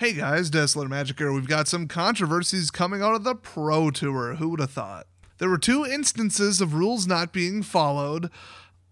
Hey guys, Desolator Magic here. We've got some controversies coming out of the Pro Tour. Who would have thought? There were two instances of rules not being followed.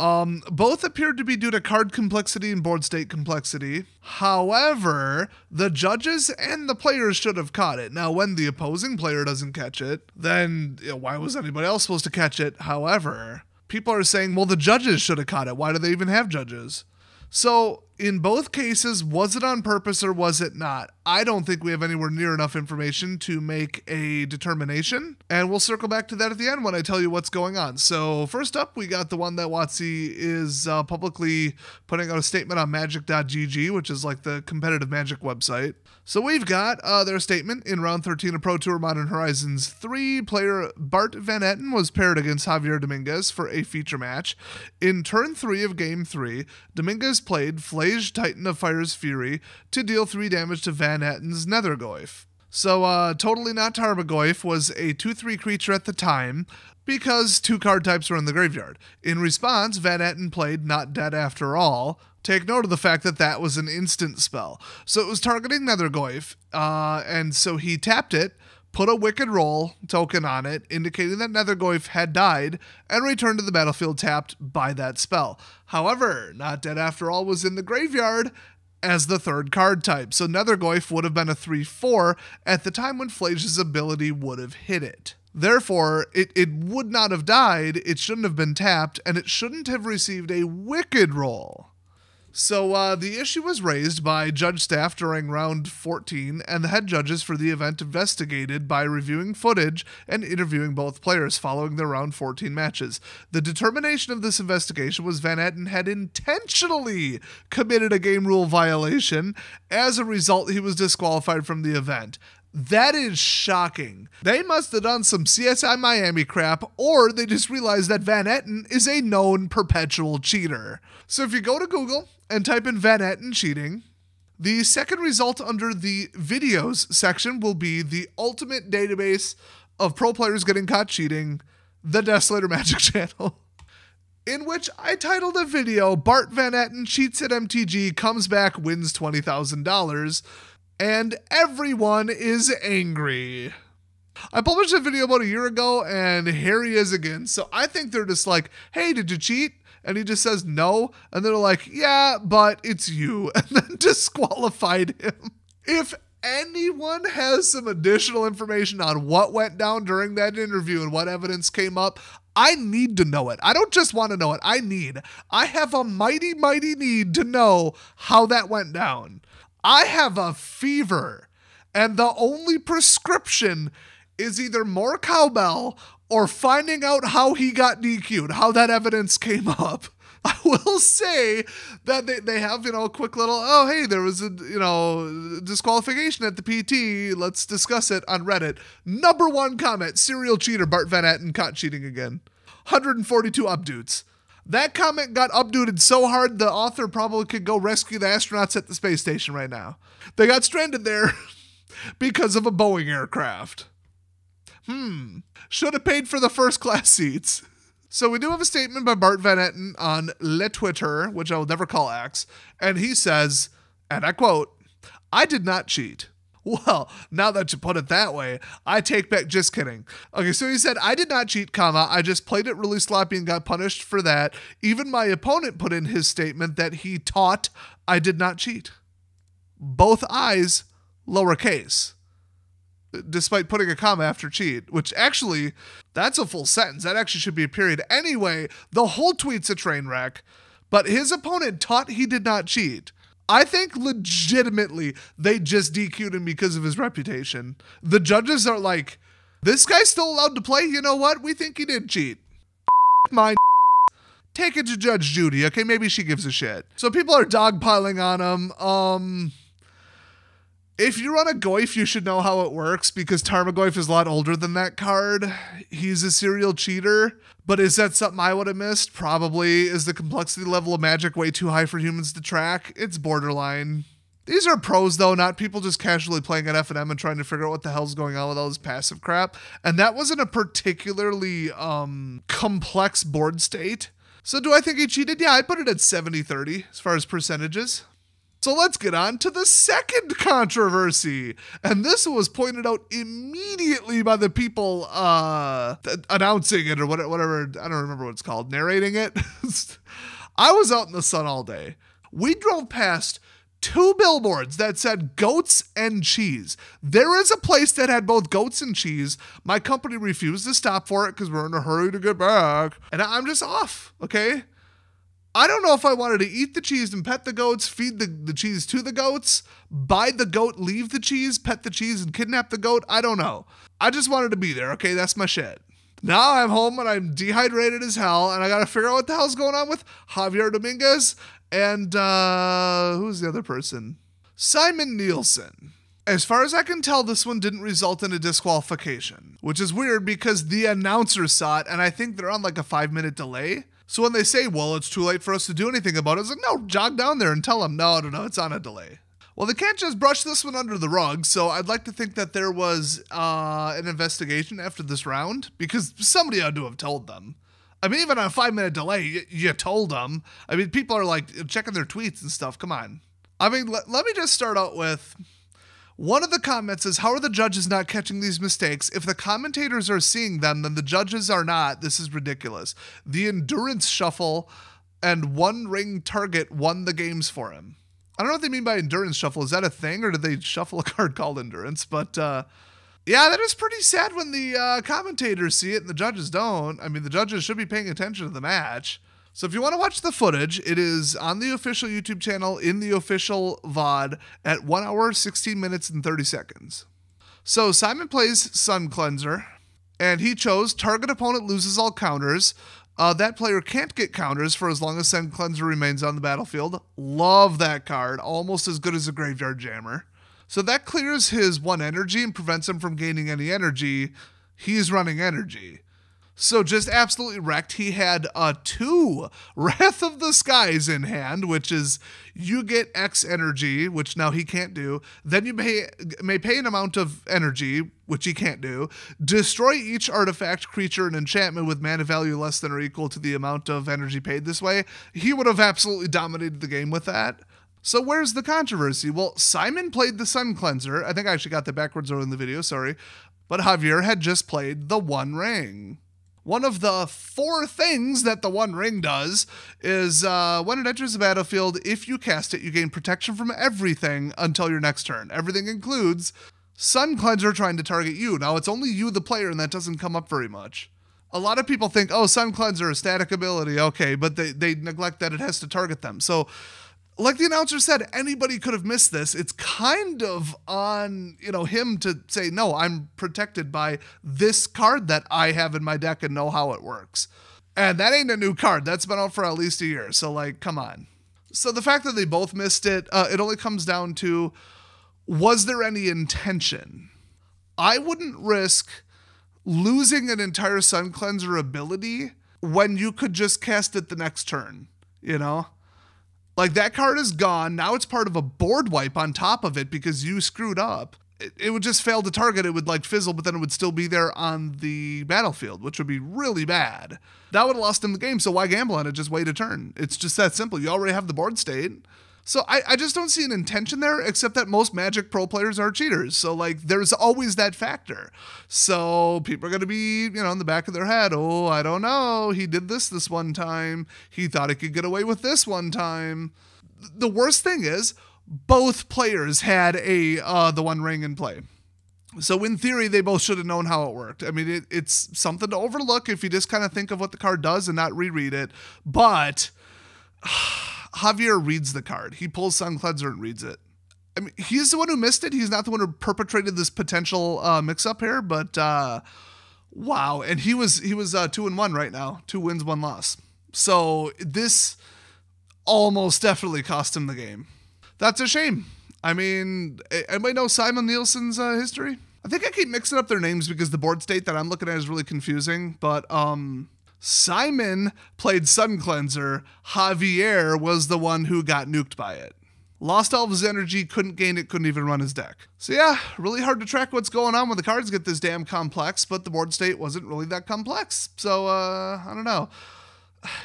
Both appeared to be due to card complexity and board state complexity. However, the judges and the players should have caught it. Now, when the opposing player doesn't catch it, then why was anybody else supposed to catch it? However, people are saying, well, the judges should have caught it. Why do they even have judges? So, in both cases, was it on purpose or was it not? I don't think we have anywhere near enough information to make a determination, and we'll circle back to that at the end when I tell you what's going on. So, first up, we got the one that WotC is publicly putting out a statement on Magic.gg, which is like the competitive Magic website. So we've got their statement. In round 13 of Pro Tour Modern Horizons 3, player Bart Van Etten was paired against Javier Dominguez for a feature match. In turn 3 of game 3, Dominguez played Flayage Titan of Fire's Fury to deal 3 damage to Van Etten's Nethergoyf. So Totally Not Tarbagoyf was a 2/3 creature at the time, because 2 card types were in the graveyard. In response, Van Etten played Not Dead After All. Take note of the fact that that was an instant spell. So it was targeting Nethergoyf, and so he tapped it, put a Wicked Roll token on it, indicating that Nethergoyf had died, and returned to the battlefield tapped by that spell. However, Not Dead After All was in the graveyard as the 3rd card type, so Nethergoyf would have been a 3/4 at the time when Flage's ability would have hit it. Therefore, it would not have died, it shouldn't have been tapped, and it shouldn't have received a Wicked Roll. So the issue was raised by judge staff during round 14, and the head judges for the event investigated by reviewing footage and interviewing both players following their round 14 matches. The determination of this investigation was Van Etten had intentionally committed a game rule violation. As a result, he was disqualified from the event. That is shocking. They must have done some CSI Miami crap, or they just realized that Van Etten is a known perpetual cheater. So if you go to Google and type in Van Etten cheating, the second result under the videos section will be the ultimate database of pro players getting caught cheating, the Desolator Magic channel. In which I titled a video, Bart Van Etten cheats at MTG, comes back, wins $20,000. And everyone is angry. I published a video about a year ago, and here he is again. So I think they're just like, hey, did you cheat? And he just says no. And they're like, yeah, but it's you. And then disqualified him. If anyone has some additional information on what went down during that interview and what evidence came up, I need to know it. I don't just want to know it. I have a mighty, mighty need to know how that went down. I have a fever, and the only prescription is either more cowbell or finding out how he got DQ'd, how that evidence came up. I will say that they have, you know, a quick little, oh, hey, there was a, you know, disqualification at the PT. Let's discuss it on Reddit. #1 comment, serial cheater Bart Van Etten caught cheating again. 142 updutes. That comment got updated so hard, the author probably could go rescue the astronauts at the space station right now. They got stranded there because of a Boeing aircraft. Should have paid for the first class seats. So we do have a statement by Bart Van Etten on Le Twitter, which I will never call X, and he says, and I quote, "I did not cheat." Well, now that you put it that way, I take back, just kidding. Okay, so he said, I did not cheat, comma, I just played it really sloppy and got punished for that. Even my opponent put in his statement that he taught I did not cheat. Both eyes, lowercase. Despite putting a comma after cheat, which actually, that's a full sentence. That actually should be a period. Anyway, the whole tweet's a train wreck, but his opponent taught he did not cheat. I think legitimately they just DQ'd him because of his reputation. The judges are like, this guy's still allowed to play? You know what? We think he did cheat. Mine. Take it to Judge Judy, okay? Maybe she gives a shit. So people are dogpiling on him. If you run a Goyf, you should know how it works, because Tarmogoyf is a lot older than that card. He's a serial cheater, but is that something I would have missed? Probably. Is the complexity level of Magic way too high for humans to track? It's borderline. These are pros, though, not people just casually playing at F&M and trying to figure out what the hell's going on with all this passive crap. And that wasn't a particularly complex board state. So do I think he cheated? Yeah, I put it at 70-30 as far as percentages. So let's get on to the second controversy. And this was pointed out immediately by the people announcing it or whatever. I don't remember what it's called, narrating it. I was out in the sun all day. We drove past two billboards that said goats and cheese. There is a place that had both goats and cheese. My company refused to stop for it because we're in a hurry to get back. And I'm just off, okay? I don't know if I wanted to eat the cheese and pet the goats, feed the cheese to the goats, buy the goat, leave the cheese, pet the cheese, and kidnap the goat. I don't know. I just wanted to be there, okay? That's my shit. Now I'm home and I'm dehydrated as hell, and I gotta figure out what the hell's going on with Javier Dominguez and who's the other person? Simon Nielsen. As far as I can tell, this one didn't result in a disqualification, which is weird because the announcer saw it, and I think they're on like a 5-minute delay. So when they say, well, it's too late for us to do anything about it, it's like, no, jog down there and tell them, no, it's on a delay. Well, they can't just brush this one under the rug, so I'd like to think that there was an investigation after this round, because somebody ought to have told them. I mean, even on a 5-minute delay, you told them. I mean, people are, like, checking their tweets and stuff. Come on. I mean, let me just start out with one of the comments is, how are the judges not catching these mistakes? If the commentators are seeing them, then the judges are not. This is ridiculous. The endurance shuffle and One Ring target won the games for him. I don't know what they mean by endurance shuffle. Is that a thing, or did they shuffle a card called endurance? But, yeah, that is pretty sad when the commentators see it and the judges don't. I mean, the judges should be paying attention to the match. So if you want to watch the footage, it is on the official YouTube channel in the official VOD at 1 hour, 16 minutes, and 30 seconds. So Simon plays Sun Cleanser, and he chose target opponent loses all counters. That player can't get counters for as long as Sun Cleanser remains on the battlefield. Love that card. Almost as good as a Graveyard Jammer. So that clears his one energy and prevents him from gaining any energy. He's running energy. So just absolutely wrecked. He had two Wrath of the Skies in hand, which is you get X energy, which now he can't do. Then you may pay an amount of energy, which he can't do. Destroy each artifact, creature, and enchantment with mana value less than or equal to the amount of energy paid this way. He would have absolutely dominated the game with that. So where's the controversy? Well, Simon played the Sun Cleanser. I think I actually got that backwards early in the video, sorry. But Javier had just played the One Ring. One of the four things that the One Ring does is when it enters the battlefield, if you cast it, you gain protection from everything until your next turn. Everything includes Sun Cleanser trying to target you. Now, it's only you, the player, and that doesn't come up very much. A lot of people think, oh, Sun Cleanser, a static ability, okay, but they neglect that it has to target them. So, like the announcer said, anybody could have missed this. It's kind of on, you know, him to say, no, I'm protected by this card that I have in my deck and know how it works. And that ain't a new card. That's been out for at least a year. So, like, come on. So the fact that they both missed it, it only comes down to, was there any intention? I wouldn't risk losing an entire Sun Cleanser ability when you could just cast it the next turn, you know? Like, that card is gone. Now it's part of a board wipe on top of it because you screwed up. It would just fail to target. It would, like, fizzle, but then it would still be there on the battlefield, which would be really bad. That would have lost him the game, so why gamble on it? Just wait a turn. It's just that simple. You already have the board state. So I just don't see an intention there, except that most Magic pro players are cheaters. So, like, there's always that factor. So people are going to be, you know, in the back of their head, oh, I don't know, he did this one time. He thought he could get away with this one time. The worst thing is both players had the One Ring in play. So in theory, they both should have known how it worked. I mean, it's something to overlook if you just kind of think of what the card does and not reread it. But Javier reads the card. He pulls Sun Cleanser and reads it. I mean, he's the one who missed it. He's not the one who perpetrated this potential mix-up here, but wow. And he was 2-1 right now. 2 wins, 1 loss. So this almost definitely cost him the game. That's a shame. I mean, anybody know Simon Nielsen's history? I think I keep mixing up their names because the board state that I'm looking at is really confusing, but Simon played Sun Cleanser. Javier was the one who got nuked by it. Lost all of his energy, couldn't gain it, couldn't even run his deck. So yeah, really hard to track what's going on when the cards get this damn complex, but the board state wasn't really that complex. So, I don't know.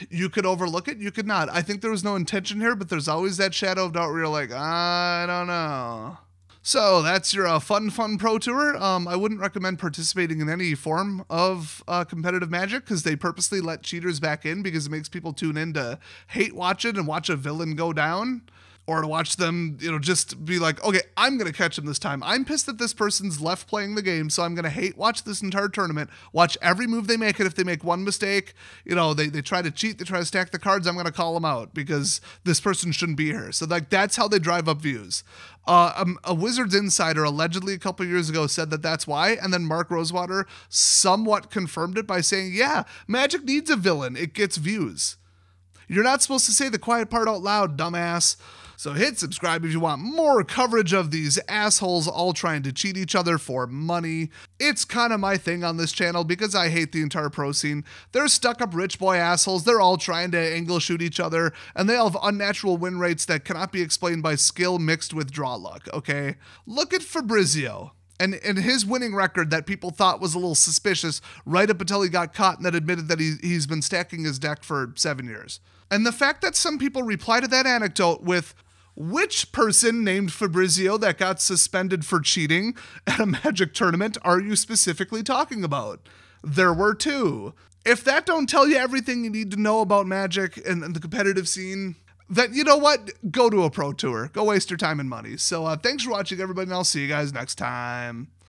you could overlook it, you could not. I think there was no intention here, but there's always that shadow of doubt where you're like, I don't know. So that's your fun pro tour. I wouldn't recommend participating in any form of competitive Magic, because they purposely let cheaters back in because it makes people tune in to hate watch it and watch a villain go down, or to watch them, you know, just be like, okay, I'm going to catch him this time. I'm pissed that this person's left playing the game, so I'm going to hate watch this entire tournament, watch every move they make, and if they make one mistake, you know, they try to cheat, they try to stack the cards, I'm going to call them out because this person shouldn't be here. So, like, that's how they drive up views. A Wizards insider allegedly a couple years ago said that that's why, and then Mark Rosewater somewhat confirmed it by saying, yeah, Magic needs a villain. It gets views. You're not supposed to say the quiet part out loud, dumbass. So hit subscribe if you want more coverage of these assholes all trying to cheat each other for money. It's kind of my thing on this channel because I hate the entire pro scene. They're stuck-up rich boy assholes. They're all trying to angle shoot each other, and they all have unnatural win rates that cannot be explained by skill mixed with draw luck, okay? Look at Fabrizio. And his winning record that people thought was a little suspicious right up until he got caught and then admitted that he's been stacking his deck for 7 years. And the fact that some people reply to that anecdote with, which person named Fabrizio that got suspended for cheating at a Magic tournament are you specifically talking about? There were two. If that don't tell you everything you need to know about Magic and the competitive scene, then you know what? Go to a pro tour. Go waste your time and money. So thanks for watching, everybody, and I'll see you guys next time.